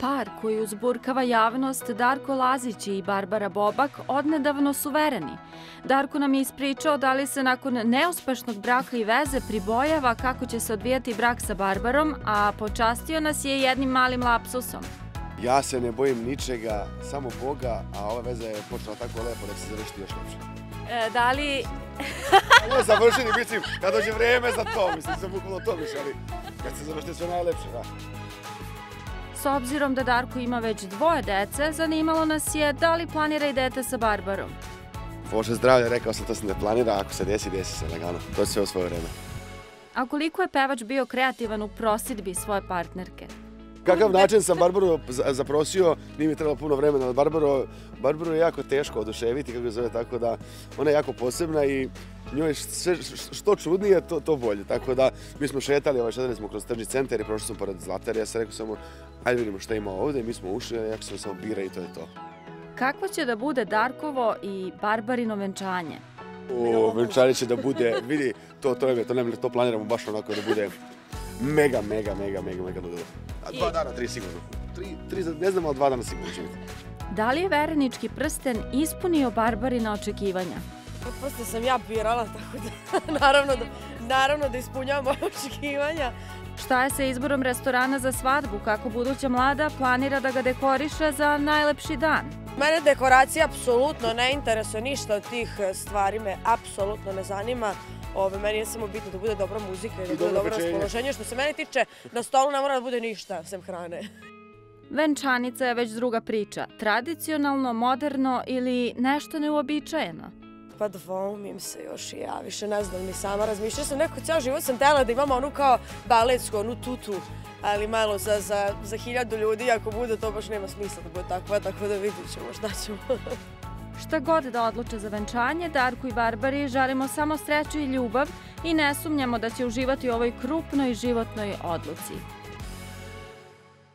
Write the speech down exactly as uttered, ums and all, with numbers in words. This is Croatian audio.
Par koji uzburkava javnost, Darko Lazić i Barbara Bobak, odnedavno su verani. Darko nam je ispričao da li se nakon neuspešnog braka i veze pribojava kako će se odvijati brak sa Barbarom, a počastio nas je jednim malim lapsusom. Ja se ne bojim ničega, samo Boga, a ova veza je počela tako lepo da će se završiti još lepše. Da li... Ovo je završeni, mislim, kad dođe vreme za to, mislim, sam bukvalno to miš, ali kad se završite sve najlepše, da. S obzirom da Darko ima već dvoje dece, zanimalo nas je da li planira i dete sa Barbarom. Bože zdravlje, rekao sam, to se ne planira, ako se desi, desi se lagano, to je sve u svoje vreme. A koliko je pevač bio kreativan u prosidbi svoje partnerke? Kakav način sam Barbaru zaprosio, nije mi trebalo puno vremena. Barbaru je jako teško oduševiti, kako je zove, tako da ona je jako posebna i njoj što čudnije, to bolje. Tako da mi smo šetali, ovaj šetali smo kroz Trđi centar i prošli smo pored Zlatera. Ja sam rekao samo, ajde vidimo šta ima ovde, mi smo ušli, ja sam samo bira i to je to. Kako će da bude Darkovo i Barbarino venčanje? O, venčanje će da bude, vidi, to planiramo baš onako da bude mega, mega, mega, mega, mega ludo. Dva dana, tri sigurno. Ne znam, ali dva dana sigurno će biti. Da li je verenički prsten ispunio Barbarina očekivanja? Prsten sam ja birala, tako da naravno da ispunjavam moje očekivanja. Šta je sa izborom restorana za svadbu? Kako buduća mlada planira da ga dekoriše za najlepši dan? Mene dekoracija apsolutno ne interesuje, ništa od tih stvari me apsolutno ne zanima. Meni je samo bitno da bude dobra muzika i da bude dobro raspoloženje. Što se mene tiče, na stolu ne mora da bude ništa, sem hrane. Venčanica je već druga priča. Tradicionalno, moderno ili nešto neuobičajeno? Pa dvoumim se još i ja, više ne znam ni sama. Razmišljala sam, neko cijel život sam htjela da imam onu kao baletsku, onu tutu, ali malo za hiljadu ljudi, ako bude to baš nema smisla da bude takva, tako da vidit ćemo šta ćemo. Šta god da odluče za venčanje, Darku i Barbari želimo samo sreću i ljubav i ne sumnjamo da će uživati u ovoj krupnoj životnoj odluci.